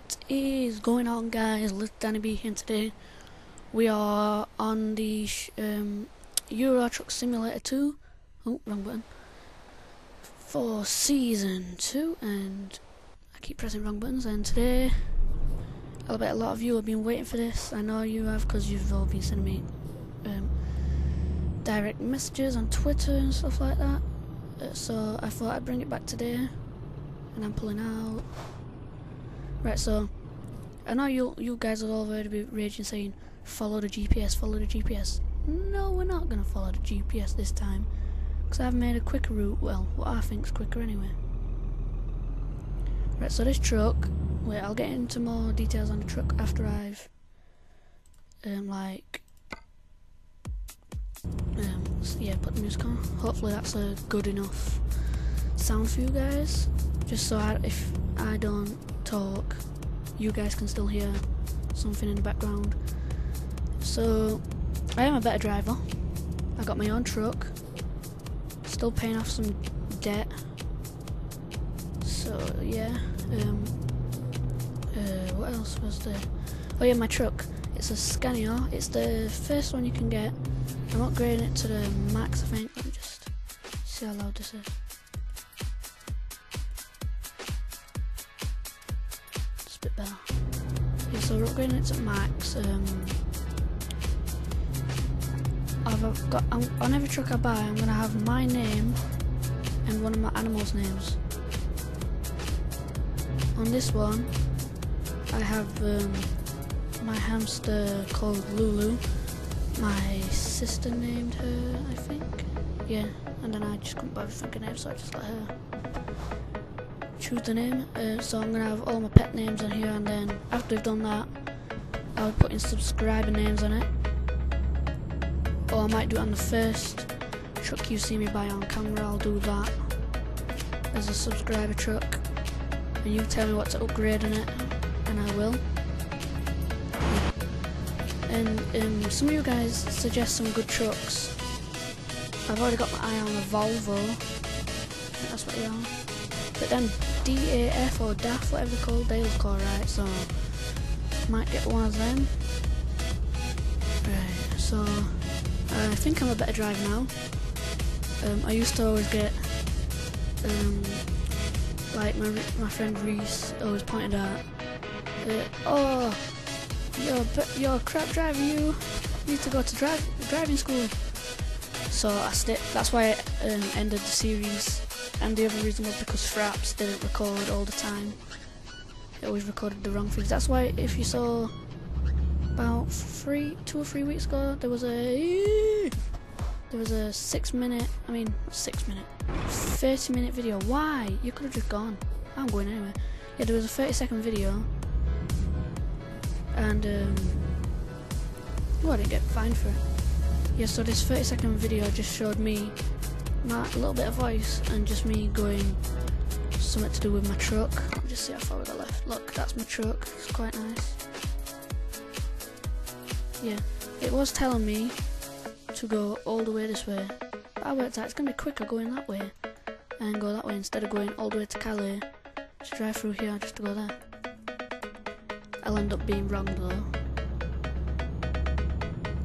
What is going on, guys? Little Danny B here, and today we are on the Euro Truck Simulator 2. Oh, wrong button. For Season 2, and I keep pressing wrong buttons. And today, I bet a lot of you have been waiting for this. I know you have, because you've all been sending me direct messages on Twitter and stuff like that. So I thought I'd bring it back today, and I'm pulling out. Right, so I know you guys will already be raging, saying, "Follow the GPS, follow the GPS." No, we're not gonna follow the GPS this time, because I've made a quicker route. Well, what I think's quicker anyway. Right, so this truck. Wait, I'll get into more details on the truck after I've put the music on. Hopefully that's a good enough sound for you guys. Just so if I don't talk, you guys can still hear something in the background. So I am a better driver. I got my own truck, still paying off some debt, so yeah. What else was there? Oh yeah, my truck, it's a Scania. It's the first one you can get. I'm upgrading it to the max, I think. Let me just see how loud this is. Better. Yeah, so we're upgrading it to max. On every truck I buy, I'm gonna have my name and one of my animals' names. On this one, I have my hamster called Lulu. My sister named her, I think. Yeah, and then I just couldn't bother thinking name, so I just let her choose the name. So I'm gonna have all my pet names on here, and then after I've done that, I'll put in subscriber names on it, or I might do it on the first truck you see me buy on camera. I'll do that as a subscriber truck, and you tell me what to upgrade on it, and I will. And some of you guys suggest some good trucks. I've already got my eye on a Volvo, I think that's what they are. But then DAF or DAF, whatever they're called, they look alright, so might get one of them. Right, so I think I'm a better driver now. I used to always get, like my friend Reece always pointed out, "Oh, you're a crap driver, you need to go to driving school." So that's why I ended the series. And the other reason was because Fraps didn't record all the time. It always recorded the wrong things. That's why, if you saw about two or three weeks ago, there was a 30-minute video. Why? You could have just gone. I'm going anyway. Yeah, there was a 30-second video, and I didn't get fined for it. Yeah, so this 30-second video just showed me my little bit of voice and just me going something to do with my truck. Let me just see how far we got left. Look, that's my truck. It's quite nice. Yeah, it was telling me to go all the way this way, but I worked out it's gonna be quicker going that way and go that way instead of going all the way to Calais. Just drive through here just to go there. I'll end up being wrong though.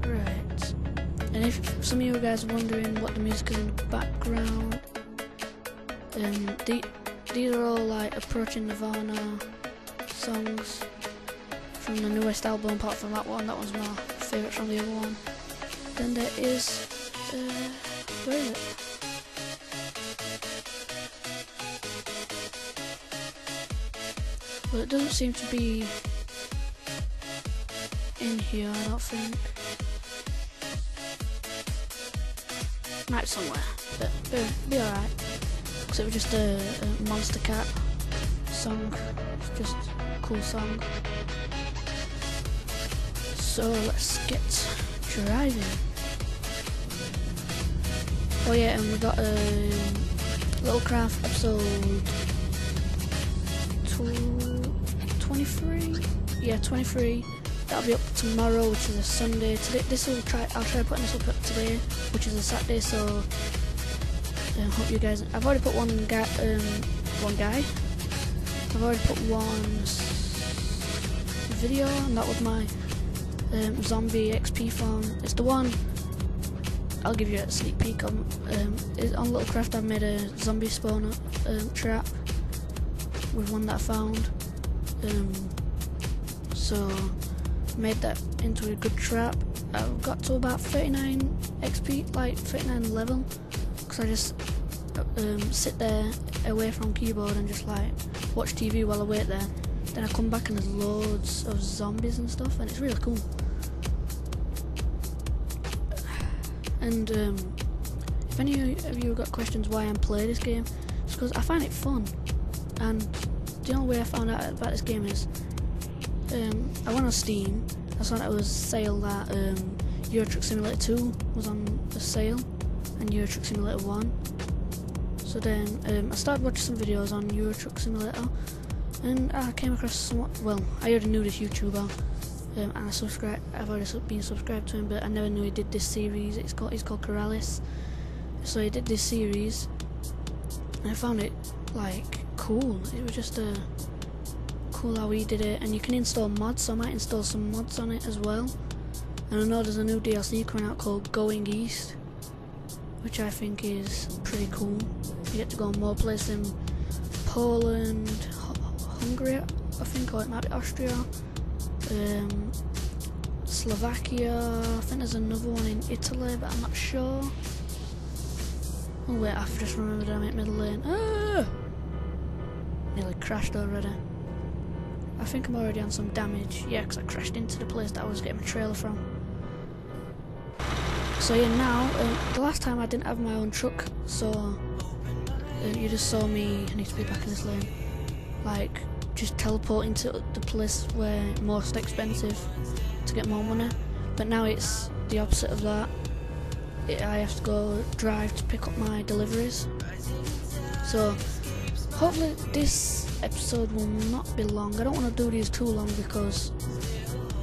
Right. And if some of you guys are wondering what the music is in the background, these are all like Approaching Nirvana songs from the newest album, apart from that one. That one's my favourite from the other one. Then there is, where is it? Well, it doesn't seem to be in here, I don't think. Might somewhere, but it'll be alright. Because it was just a Monster Cat song. It's just a cool song. So let's get driving. Oh yeah, and we got a Little Craft episode 23. Yeah, 23. That'll be up tomorrow, which is a Sunday. Today, I'll try putting this up today, which is a Saturday. So I hope you guys. I've already put one guy. I've already put one video, and that was my zombie XP farm. It's the one, I'll give you a sneak peek on Little Craft. I made a zombie spawner trap with one that I found, so made that into a good trap. I've got to about 39 XP, like 39 level, because I just sit there away from keyboard and just like watch TV while I wait there. Then I come back and there's loads of zombies and stuff, and it's really cool. And if any of you have got questions why I'm playing this game, it's because I find it fun. And the only way I found out about this game is I went on Steam. I saw that it was a sale that Euro Truck Simulator 2 was on the sale, and Euro Truck Simulator 1. So then I started watching some videos on Euro Truck Simulator, and I came across someone. Well, I already knew this YouTuber, and I've already been subscribed to him, but I never knew he did this series. He's called Keralis. So he did this series, and I found it like cool. It was just cool how he did it, and you can install mods. So I might install some mods on it as well. And I know there's a new DLC coming out called Going East, which I think is pretty cool. You get to go on more places in Poland, Hungary, I think, or it might be Austria, Slovakia. I think there's another one in Italy, but I'm not sure. Oh wait, I've just remembered I'm in middle lane. Ah! Nearly crashed already. I think I'm already on some damage. Yeah, because I crashed into the place that I was getting my trailer from. So yeah, now the last time I didn't have my own truck, so you just saw me. I need to be back in this lane. Like, just teleport into the place where it's most expensive to get more money. But now it's the opposite of that. I have to go drive to pick up my deliveries. So hopefully this episode will not be long. I don't want to do these too long because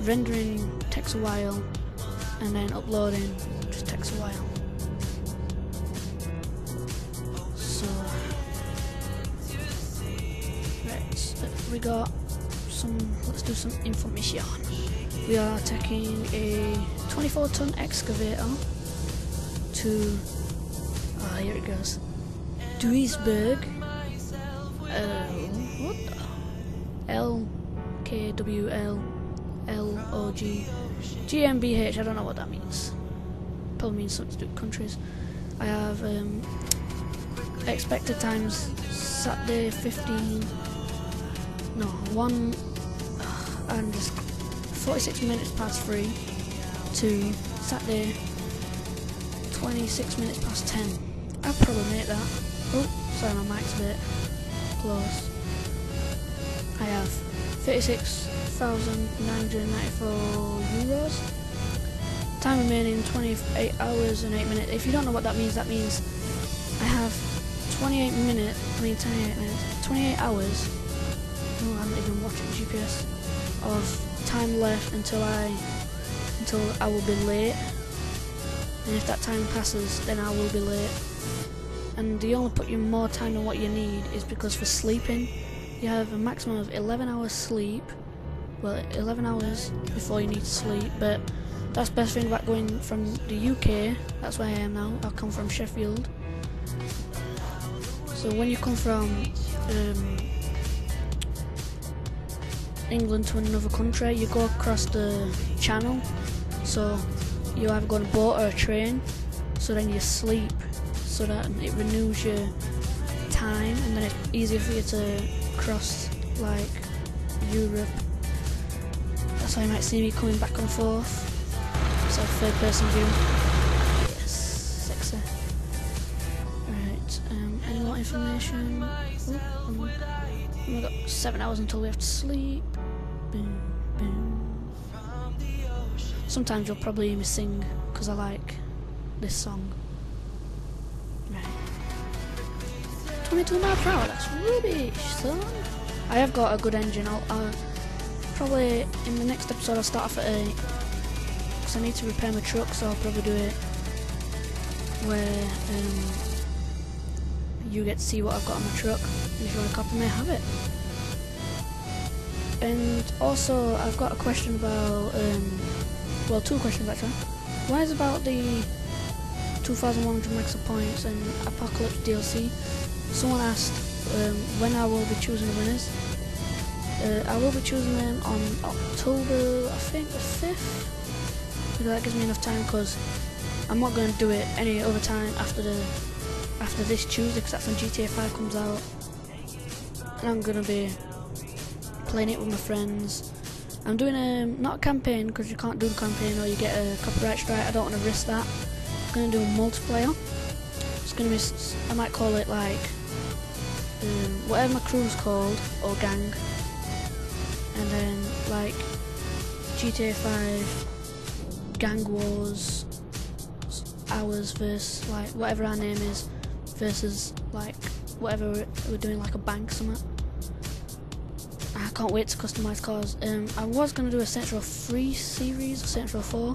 rendering takes a while and then uploading just takes a while. We got some, let's do some information. We are taking a 24-ton excavator to, ah, here it goes, Duisburg, what the? LKWL LOG GmbH, I don't know what that means. Probably means something to do with countries. I have expected times Saturday 15, no, 46 minutes past 3 to Saturday 26 minutes past 10. I'll probably make that. Oh, sorry, my mic's a bit close. I have 36,994 euros. Time remaining 28 hours and 8 minutes. If you don't know what that means I have 28 hours. Oh, I haven't even watched the GPS of time left until I will be late, and if that time passes then I will be late. And you only put in more time than what you need is because for sleeping you have a maximum of 11 hours sleep, well 11 hours before you need to sleep. But that's the best thing about going from the UK, that's where I am now. I come from Sheffield, so when you come from England to another country, you go across the channel, so you either go on a boat or a train, so then you sleep, so that it renews your time, and then it's easier for you to cross like Europe. That's why you might see me coming back and forth. So third person view. Yes, sexy. Right, any more information? Ooh, we've got 7 hours until we have to sleep. Boom, boom. Sometimes you'll probably hear me sing because I like this song. Right. 22 miles per hour, that's rubbish, son. I have got a good engine. I'll probably in the next episode I'll start off at 8 because I need to repair my truck, so I'll probably do it where you get to see what I've got on my truck. And if you want to copy me, have it. And also, I've got a question about, well, two questions actually. One is about the 2,100 max points and Apocalypse DLC. Someone asked when I will be choosing the winners. I will be choosing them on October, I think, the 5th. Because that gives me enough time, because I'm not going to do it any other time after this Tuesday, because that's when GTA 5 comes out. And I'm going to be playing it with my friends. I'm doing not a campaign, because you can't do a campaign or you get a copyright strike. I don't want to risk that. I'm going to do a multiplayer. It's going to be, I might call it like, whatever my crew's called, or gang. And then like GTA 5, gang wars, ours versus like whatever our name is, versus like whatever we're doing, like a bank summit. I can't wait to customise cars. I was going to do a Saints Row 3 series, or Saints Row 4,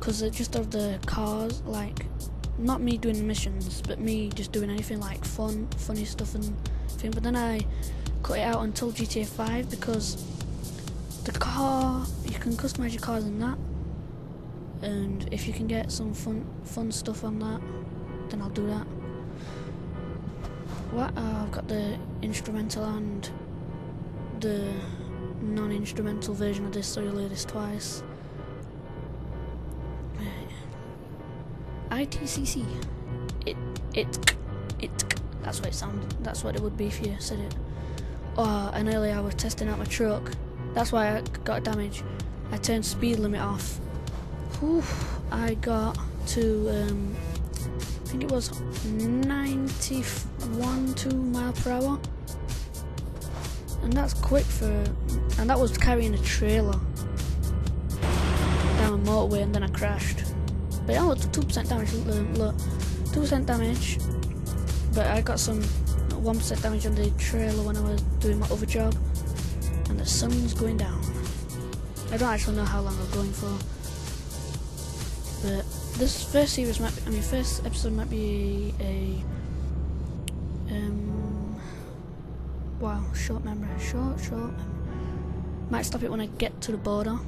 because just of the cars, like not me doing missions, but me just doing anything like fun, funny stuff and thing. But then I cut it out until GTA 5 because the car, you can customise your cars in that, and if you can get some fun stuff on that, then I'll do that. What? Oh, I've got the instrumental and the non-instrumental version of this, so you'll hear this twice. ITCC. It. That's what it sounded. That's what it would be if you said it. Oh, and earlier I was testing out my truck. That's why I got damage. I turned speed limit off. Whew, I got to, I think it was 91.2 mile per hour. And that's quick and that was carrying a trailer down a motorway, and then I crashed. But yeah, look, 2% damage, look, 2% damage, but I got some 1% damage on the trailer when I was doing my other job, and the sun's going down. I don't actually know how long I'm going for, but this first series might be, I mean, first episode might be a, wow, short memory. Might stop it when I get to the border,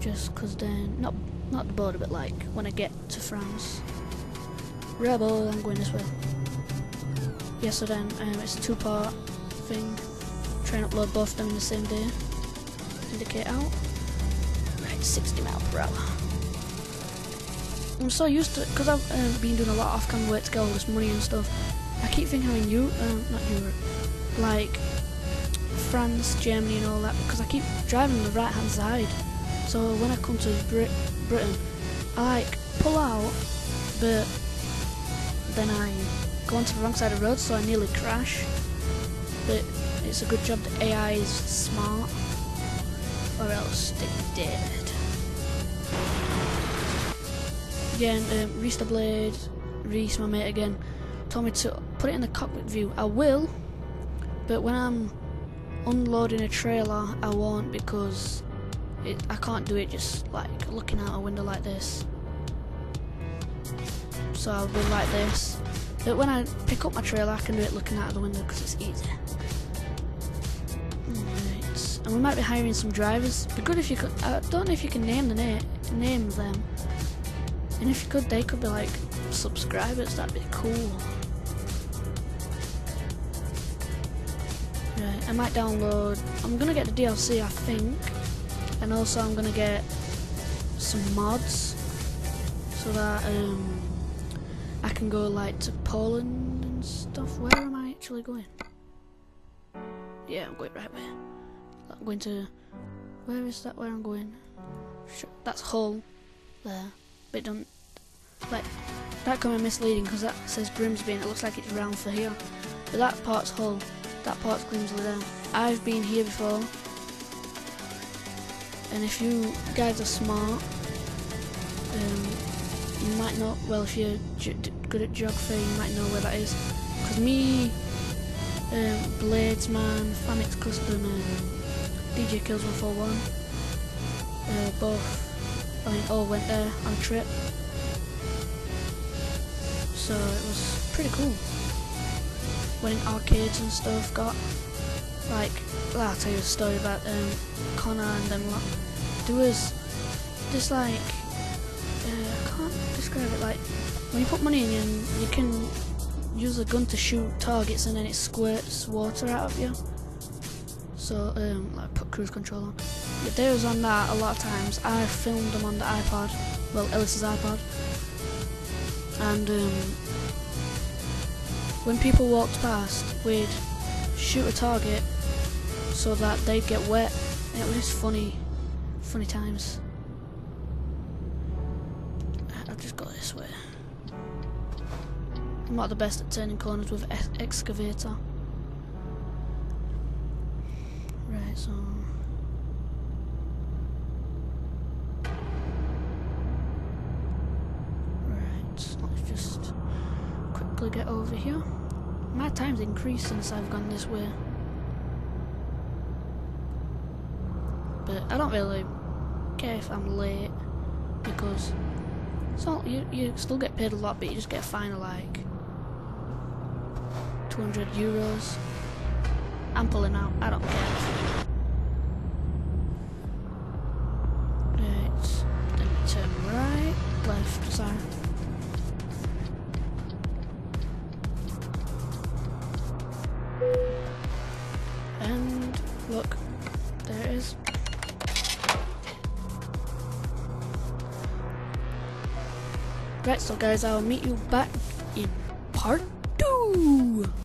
just because then, not the border, but like when I get to France. Rebel, I'm going this way. Yeah, so then it's a two-part thing. Try and upload both of them in the same day. Indicate out. Right, 60 mile per hour. I'm so used to it, because I've been doing a lot of off-cam work to get all this money and stuff. I keep thinking I'm in Europe, not Europe, like France, Germany and all that, because I keep driving on the right-hand side. So when I come to Britain, I like pull out, but then I go onto the wrong side of the road, so I nearly crash. But it's a good job that AI is smart, or else they're dead. Again, Reece the Blade, Reece my mate again, told me to put it in the cockpit view. I will, but when I'm unloading a trailer, I won't, because I can't do it just like looking out a window like this. So I'll be like this, but when I pick up my trailer I can do it looking out of the window, because it's easy. Right. And we might be hiring some drivers. It'd be good if you could, I don't know if you can name the name them, and if you could, they could be like subscribers, that'd be cool. Right, I might download, I'm gonna get the DLC I think, and also I'm gonna get some mods so that I can go like to Poland and stuff. Where am I actually going? Yeah, I'm going right way. I'm going to, where is that, where I'm going? That's Hull there, but it don't, like that can be misleading because that says Grimsby and it looks like it's round for here, but that part's Hull, that part's Grimsby there. I've been here before. And if you guys are smart, you might know, well if you're good at geography you might know where that is. Because me, Bladesman, Famic Custom and DJKills141, both, I mean all went there on a trip. So it was pretty cool. Went in arcades and stuff, got like, well, I'll tell you a story about Connor and them lot. There was just like, I can't describe it, like, when you put money in you can use a gun to shoot targets and then it squirts water out of you. So, like, put cruise control on. But they was on that a lot of times. I filmed them on the iPod, well, Ellis's iPod. And when people walked past, we'd shoot a target so that they'd get wet. And it was just funny times. I've just got this way. I'm not the best at turning corners with excavator. Right, so. Let's just quickly get over here. My time's increased since I've gone this way. But I don't really care if I'm late, because so you still get paid a lot, but you just get a fine of like €200. I'm pulling out, I don't care. Right, then turn right, left, sorry. And look, there it is. Right, so guys, I'll meet you back in part 2.